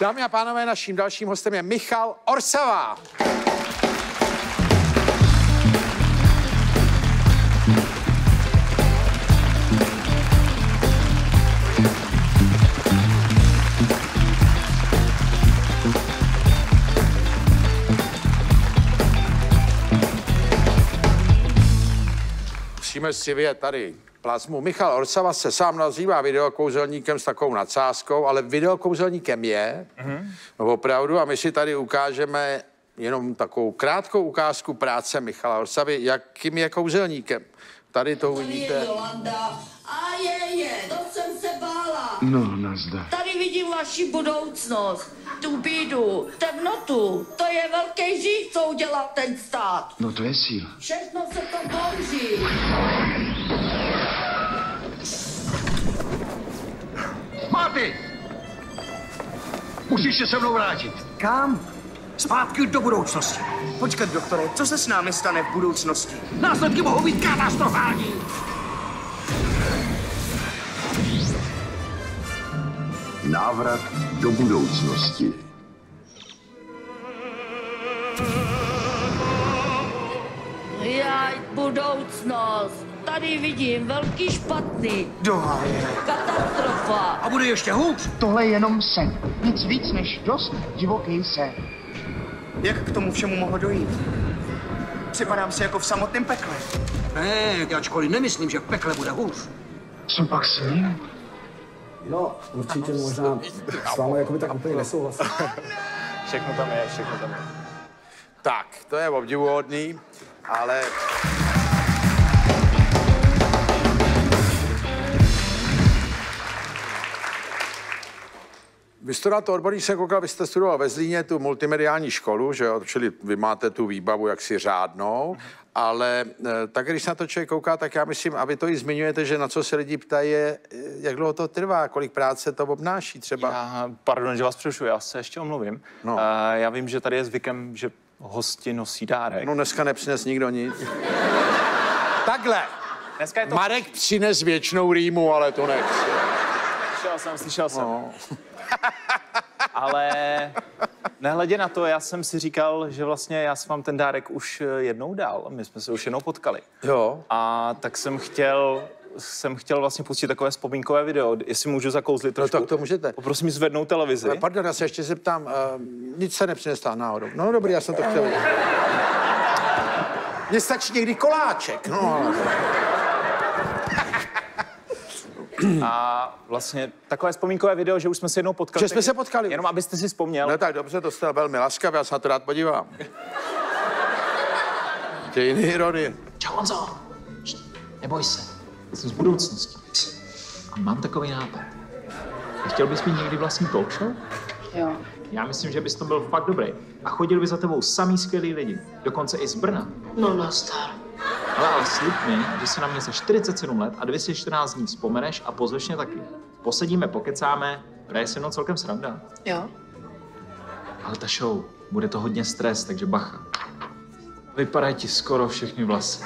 Dámy a pánové, naším dalším hostem je Michal Orsava. Musíme si vyjet tady plazmu. Michal Orsava se sám nazývá videokouzelníkem s takovou nadsázkou, ale videokouzelníkem je, opravdu, a my si tady ukážeme jenom takovou krátkou ukázku práce Michala Orsavy, jakým je kouzelníkem. Tady to uvidíte. To jsem se bála. No, nazdar. Tady vidím vaši budoucnost, tu bídu, temnotu. To je velký žík, co udělal ten stát. No to je síla. Všechno se to bouří. Máty! Musíš se se mnou vrátit. Kam? Zpátky do budoucnosti. Počkat, doktore, co se s námi stane v budoucnosti? Následky mohou být katastrofální. Návrat do budoucnosti. Jaj, budoucnost. Tady vidím velký špatný. Doháje. Katastrofa. A bude ještě hůř. Tohle je jenom sen. Nic víc než dost divoký sen. Jak k tomu všemu mohlo dojít? Připadám si jako v samotném pekle. Ne, ačkoliv nemyslím, že v pekle bude hůř. Co pak sním? No, určitě možná s vámi jakoby tak úplně nesouhlasím. Všechno tam je, všechno tam je. Tak, to je obdivuhodný, ale... Vy jste na to odborník, jsem koukal, vy jste studoval ve Zlíně tu multimediální školu, že jo, čili vy máte tu výbavu jaksi řádnou, ale tak když na to člověk kouká, tak já myslím, a vy to i zmiňujete, že na co se lidi ptají, jak dlouho to trvá, kolik práce to obnáší třeba. Pardon, že vás přerušuji, já se ještě omluvím. No. Já vím, že tady je zvykem, že hosti nosí dárek. No dneska nepřines nikdo nic. Takhle, dneska je to... Marek přines věčnou rýmu, ale to ne. Slyšel jsem. No. Ale nehledě na to, já jsem si říkal, že vlastně já jsem vám ten dárek už jednou dal. My jsme se už jednou potkali. Jo. A tak jsem chtěl vlastně pustit takové vzpomínkové video, jestli můžu zakouzlit trošku. No tak to můžete. Poprosím zvednout televizi. Pardon, já se ještě zeptám, nic se nepřinesla náhodou. No dobrý, já jsem to chtěl. Mně stačí někdy koláček, no. A vlastně takové vzpomínkové video, že už jsme se jednou potkali. Že jsme se potkali. Jenom abyste si vzpomněl. No tak dobře, to jste velmi laskav, já se na to rád podívám. Dějiny ironie. Čau, Honzo. Neboj se, jsem z budoucnosti. A mám takový nápad. Chtěl bys mít někdy vlastní talk show? Jo. Já myslím, že bys to byl fakt dobrý. A chodil by za tebou samý skvělý lidi. Dokonce i z Brna. No, nazdar. Ale slib mi, že se na mě za 47 let a 214 dní vzpomeneš a pozveš mě taky. Posedíme, pokecáme, hraje se mnou celkem sranda. Jo. Ale ta show, bude to hodně stres, takže bacha. Vypadají ti skoro všechny vlasy.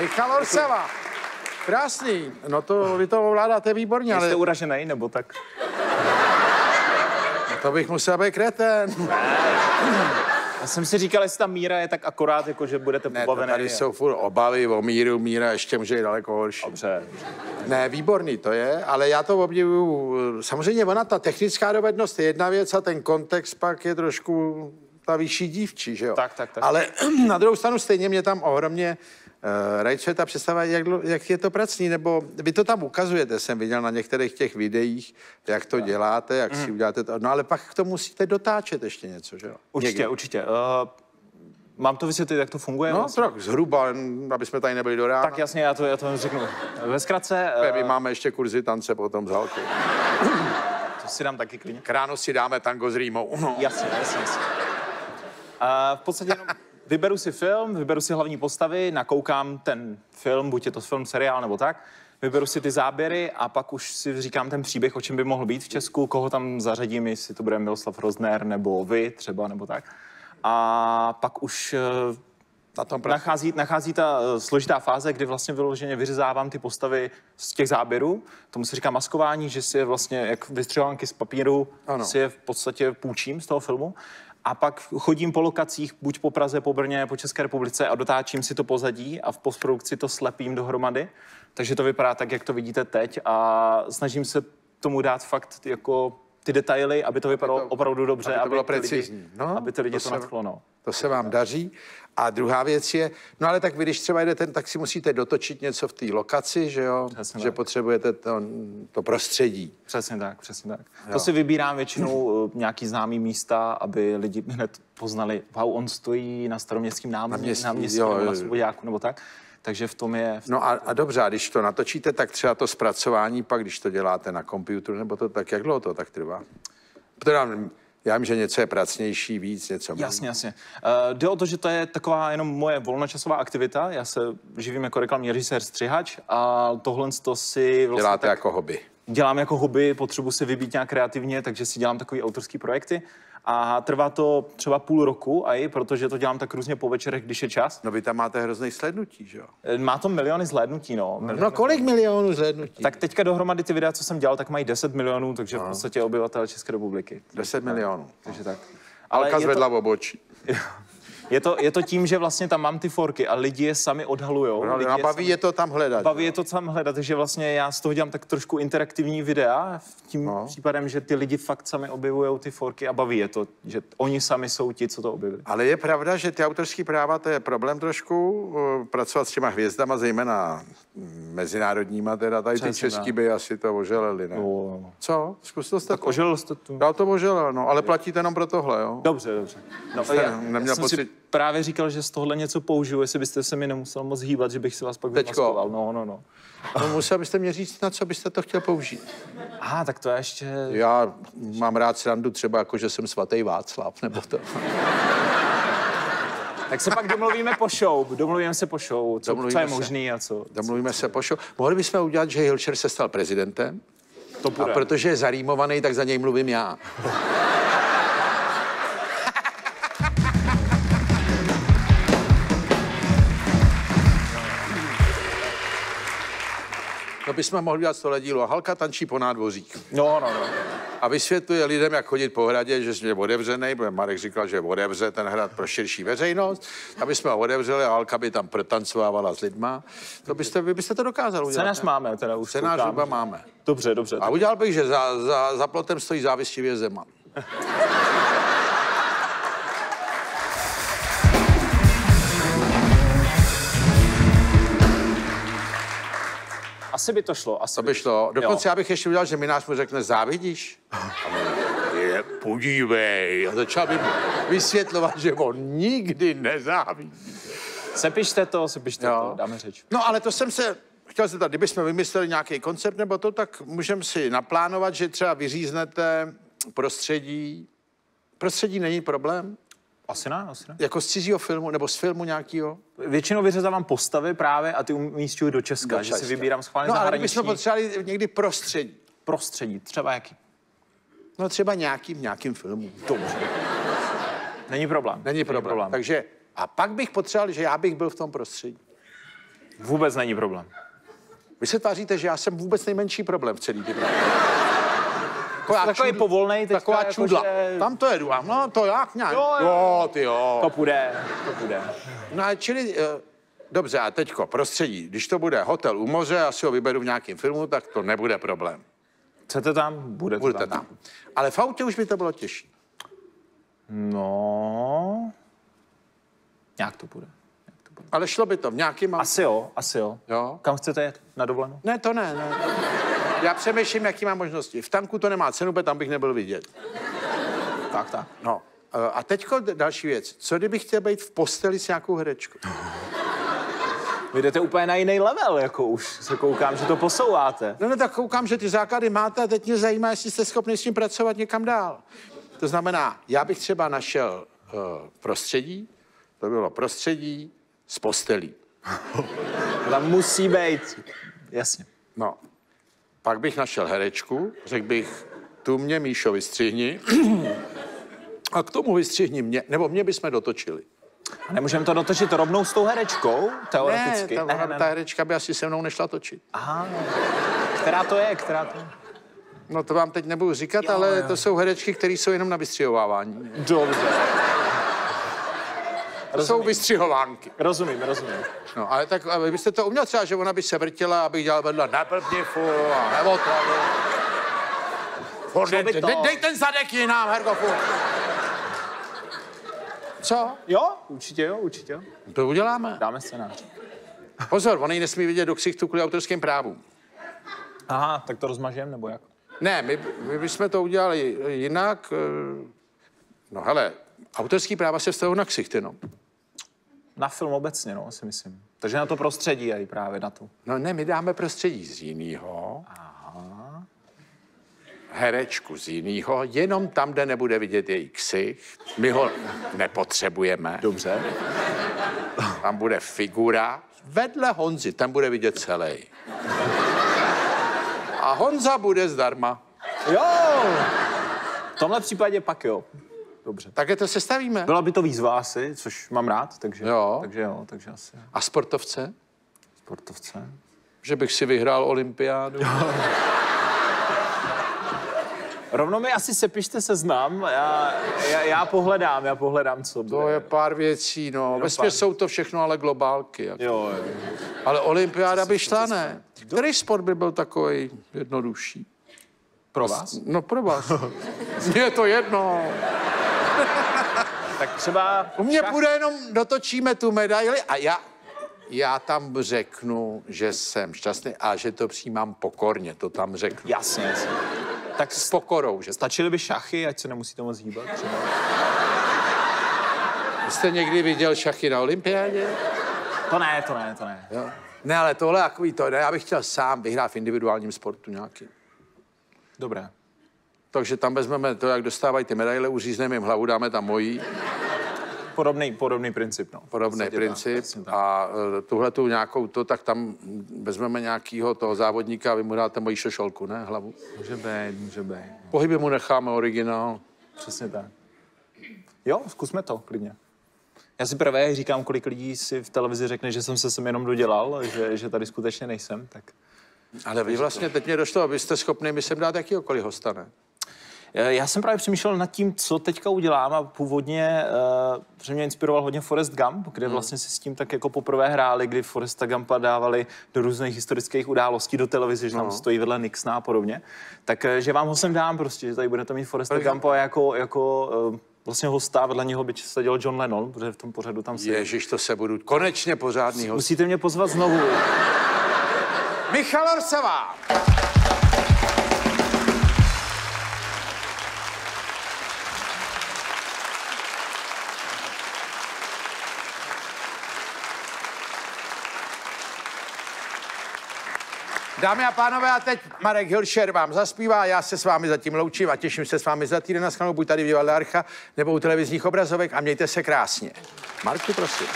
Michal Orsava, krásný, no to vy to ovládáte výborně, ale... Jste uražený, nebo tak? No to bych musel být kretén. Já jsem si říkal, jestli ta míra je tak akorát, jako že budete pobavený. Ne, tady jsou furt obavy o míru, míra ještě může jít daleko horší. Dobře. Ne, výborný to je, ale já to obdivuju. Samozřejmě ona, ta technická dovednost je jedna věc a ten kontext pak je trošku ta vyšší dívčí, že jo? Tak. Ale na druhou stranu stejně mě tam ohromně... Rajče, ta představa, jak je to pracný, nebo vy to tam ukazujete, jsem viděl na některých těch videích, jak to děláte, jak si uděláte to, no ale pak k tomu musíte dotáčet ještě něco, že jo? Určitě. Mám to vysvětlit, jak to funguje? No vlastně? Tak zhruba, aby jsme tady nebyli do rána. Tak jasně, já to řeknu. Ve zkratce... My máme ještě kurzy tance potom z halky. To si dám taky klidně. K ráno si dáme tango s rýmou. No. Jasně. V podstatě jenom... Vyberu si film, vyberu si hlavní postavy, nakoukám ten film, buď je to film, seriál nebo tak, vyberu si ty záběry a pak už si říkám ten příběh, o čem by mohl být v Česku, koho tam zařadím, jestli to bude Miroslav Rozner nebo vy třeba, nebo tak. A pak už nachází ta složitá fáze, kdy vlastně vyloženě vyřezávám ty postavy z těch záběrů. Tomu se říká maskování, že si je vlastně, jak vystřihovanky z papíru, ano, si je v podstatě půjčím z toho filmu. A pak chodím po lokacích, buď po Praze, po Brně, po České republice a dotáčím si to pozadí a v postprodukci to slepím dohromady. Takže to vypadá tak, jak to vidíte teď, a snažím se tomu dát fakt jako ty detaily, aby to vypadalo opravdu dobře, aby to bylo precizní, aby ty lidi to nadchlo, no. To se vám daří. A druhá věc je, no ale tak vy, když třeba jdete, tak si musíte dotočit něco v té lokaci, že jo? Přesně že tak. Potřebujete to prostředí. Přesně tak, přesně tak. Jo. To si vybírám většinou nějaký známý místa, aby lidi hned poznali, wow, on stojí na Staroměstském náměstí nebo na Svoboďáku nebo tak. Takže v tom je... No a dobře, a když to natočíte, tak třeba to zpracování, pak když to děláte na počítači nebo to, tak jak dlouho to tak trvá? Já vím, že něco je pracnější, víc, něco méně. Jasně, jasně. Jde o to, že to je taková jenom moje volnočasová aktivita. Já se živím jako reklamní režisér, střihač a tohle to si... Vlastně děláte jako hobby. Dělám jako hobby, potřebuji se vybít nějak kreativně, takže si dělám takový autorský projekty. A trvá to třeba půl roku, a i protože to dělám tak různě po večerech, když je čas. No vy tam máte hrozný zhlédnutí, že jo? Má to miliony zhlédnutí, no. No kolik milionů zhlédnutí? Tak teďka dohromady ty videa, co jsem dělal, tak mají 10 milionů, takže v podstatě obyvatel České republiky. 10 milionů. Takže tak. Alka zvedla v obočí. Je to tím, že vlastně tam mám ty forky a lidi je sami odhalujou. No, a baví je to tam hledat. Baví je to tam hledat, takže vlastně já z toho dělám tak trošku interaktivní videa, tím případem, že ty lidi fakt sami objevují ty forky a baví je to, že oni sami jsou ti, co to objevili. Ale je pravda, že ty autorský práva, to je problém trošku, pracovat s těma hvězdama, zejména mezinárodníma teda, tady přesně, ty český by asi to oželeli, ne? No. Co? Zkusil jste to? Oželil jste to. Já to oželel, no, ale platíte jenom pro tohle, jo? Dobře, dobře. No, já jsem si právě říkal, že z tohle něco použiju, jestli byste se mi nemusel moc hýbat, že bych si vás pak vymaskoval. No, musel byste mě říct, na co byste to chtěl použít. Aha, tak to je ještě... Já mám rád srandu třeba jako, že jsem svatý Václav, nebo to... Tak se pak domluvíme po show, co je možný a co... Domluvíme se po show. Mohli bychom udělat, že Hilšer se stal prezidentem? To bude. A protože je zarýmovaný, tak za něj mluvím já. No bychom mohli dělat tohle dílo. Halka tančí po nádvořích. No. A vysvětluje lidem, jak chodit po hradě, že je otevřený, protože Marek říkal, že otevře ten hrad pro širší veřejnost. Aby jsme ho otevřeli a Halka by tam protancovávala s lidma. To byste, vy byste to dokázal udělat. Scénář máme teda už. Scénář zhruba máme. Dobře, dobře. A udělal bych, že za plotem stojí závistivě Zeman. Asi by to šlo. Asi by šlo. Dokonce já bych ještě udělal, že minář mu řekne, závidíš? Je, podívej. A začal bych vysvětlovat, že on nikdy nezávidí. Sepište to, dáme řeč. No ale to jsem se chtěl zeptat, kdybychom vymysleli nějaký koncept nebo to, tak můžeme si naplánovat, že třeba vyříznete prostředí. Prostředí není problém? Asi ne. Jako z cizího filmu, nebo z filmu nějakého? Většinou vyřezávám postavy právě a ty umísťuju do Česka, že si vybírám schválně zahraniční. No ale my jsme potřebovali někdy prostředí. Prostředí, třeba jaký? No třeba v nějakým filmu. Dobře. Není problém. Takže, a pak bych potřeboval, že já bych byl v tom prostředí. Vůbec není problém. Vy se tváříte, že já jsem vůbec nejmenší problém v celý té práci. Takový povolnej, taková čudla. Že... Tam to jedu, no to jak nějak. Jo. To půjde. No a čili, dobře, a teďko prostředí, když to bude hotel u moře, já si ho vyberu v nějakém filmu, tak to nebude problém. Chcete tam? Budete tam. Ale v autě už by to bylo těžší. No, nějak to bude. Ale šlo by to v nějakým... Asi jo. Kam chcete jet? Na dovolenou? Ne, to ne. Já přemýšlím, jaký má možnosti. V tanku to nemá cenu, protože tam bych nebyl vidět. Tak. No. A teďko další věc. Co kdybych chtěl být v posteli s nějakou herečkou? Vy jdete úplně na jiný level, jako už se koukám, že to posouváte. No tak koukám, že ty základy máte a teď mě zajímá, jestli jste schopni s tím pracovat někam dál. To znamená, já bych třeba našel prostředí, to bylo prostředí s postelí. To tam musí být, jasně. No, pak bych našel herečku, řekl bych, tu mě, Míšo, vystřihni. A k tomu vystřihni mě, nebo mě bychom dotočili. A nemůžeme to dotočit rovnou s tou herečkou, teoreticky? Ne, ta herečka by asi se mnou nešla točit. Aha, která to je, která to... No to vám teď nebudu říkat, jo, ale jo. To jsou herečky, které jsou jenom na vystřihovávání. Dobře. To jsou vystřihovánky. Rozumím, rozumím. No, ale tak ale byste to uměl třeba, že ona by se vrtila, abych dělal vedla neblbni fu a nevotravu. Dej ten zadek jinám, Hergofu. Co? Jo, určitě jo, určitě. To uděláme. Dáme scénář. Pozor, on ji nesmí vidět do ksichtu kvůli autorským právům. Aha, tak to rozmažeme, nebo jak? Ne, my bychom to udělali jinak. No hele, autorský práva se vztahují na ksicht jenom. Na film obecně, no, si myslím. Takže na to prostředí a právě na to. No ne, my dáme prostředí z jinýho. Aha. Herečku z jinýho, jenom tam, kde nebude vidět její ksicht. My ho nepotřebujeme. Dobře. Tam bude figura. Vedle Honzy, tam bude vidět celý. A Honza bude zdarma. Jo! V tomhle případě pak jo. Dobře. Také to sestavíme. Byla by to výzva asi, což mám rád, takže jo. Takže asi. A sportovce? Sportovce? Že bych si vyhrál olympiádu. Jo. Rovno mi asi sepište seznam, já pohledám, co bude. To je pár věcí, no. Vesměs jsou to všechno, ale globálky. Jako. Jo, jo. Ale olympiáda by šla, ne? Který sport by byl takový jednodušší? Pro vás? No, pro vás. Mně je to jedno. Tak třeba... U mě bude jenom, dotočíme tu medaili a já tam řeknu, že jsem šťastný a že to přijímám pokorně, to tam řeknu. Jasně, jasně. Tak s pokorou, že? Stačily by šachy, ať se nemusíte moc hýbat? Třeba. Jste někdy viděl šachy na olympiádě? To ne. Jo. Ne, ale tohle takový to ne, já bych chtěl sám vyhrát v individuálním sportu nějaký. Dobré. Takže tam vezmeme to, jak dostávají ty medaile, uřízneme jim hlavu, dáme tam mojí. Podobný princip, no. Podobný princip a tuhletu nějakou to, tak tam vezmeme nějakýho toho závodníka a vy mu dáte moji šošolku, ne, hlavu? Může být. No. Pohyby mu necháme originál. Přesně tak. Jo, zkusme to, klidně. Já si prvé říkám, kolik lidí si v televizi řekne, že jsem se sem jenom dodělal, že tady skutečně nejsem, tak... Ale vy vlastně, teď mě došlo, abyste schopný mi sem dát jakýhokoliv hosta, ne? Já jsem právě přemýšlel nad tím, co teďka udělám a původně, protože mě inspiroval hodně Forrest Gump, kde vlastně si s tím tak jako poprvé hráli, kdy Forresta Gumpa dávali do různých historických událostí do televize, že tam stojí vedle Nixona a podobně. Takže vám ho sem dám prostě, že tady budete mít Forresta Gumpa jako vlastně hosta, vedle něho by seděl John Lennon, protože v tom pořadu tam seděl. Ježiš, to se budu konečně pořádný host. Musíte mě pozvat znovu. Michal Orsava. Dámy a pánové, a teď Marek Hilšer vám zaspívá, já se s vámi zatím loučím a těším se s vámi za týden na shledanou, buď tady v Divadle Archa, nebo u televizních obrazovek a mějte se krásně. Marku, prosím.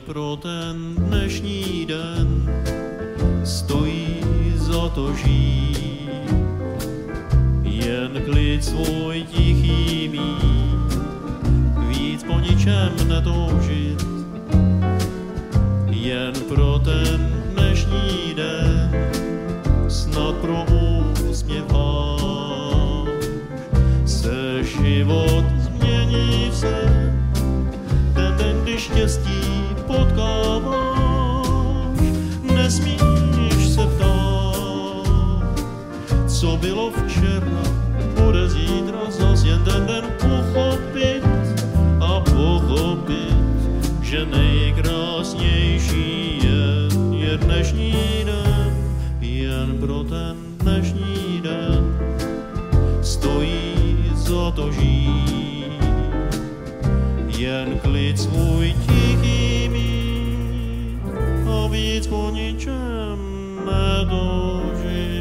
Pro ten dnešní den stojí za to žít, jen klid svůj tichý mít, víc po ničem netoužit. Jen pro ten dnešní den snad pro úsměv váš se život změní vše, ten den, kdy štěstí potkáváš, nesmíš se ptát, co bylo včera, bude zítra zas jen ten den pochopit a pochopit, že nejkrásnější je dnešní den, jen pro ten dnešní den stojí za to žít. jen klid svůj tichý mít, a víc po ničem nedožít.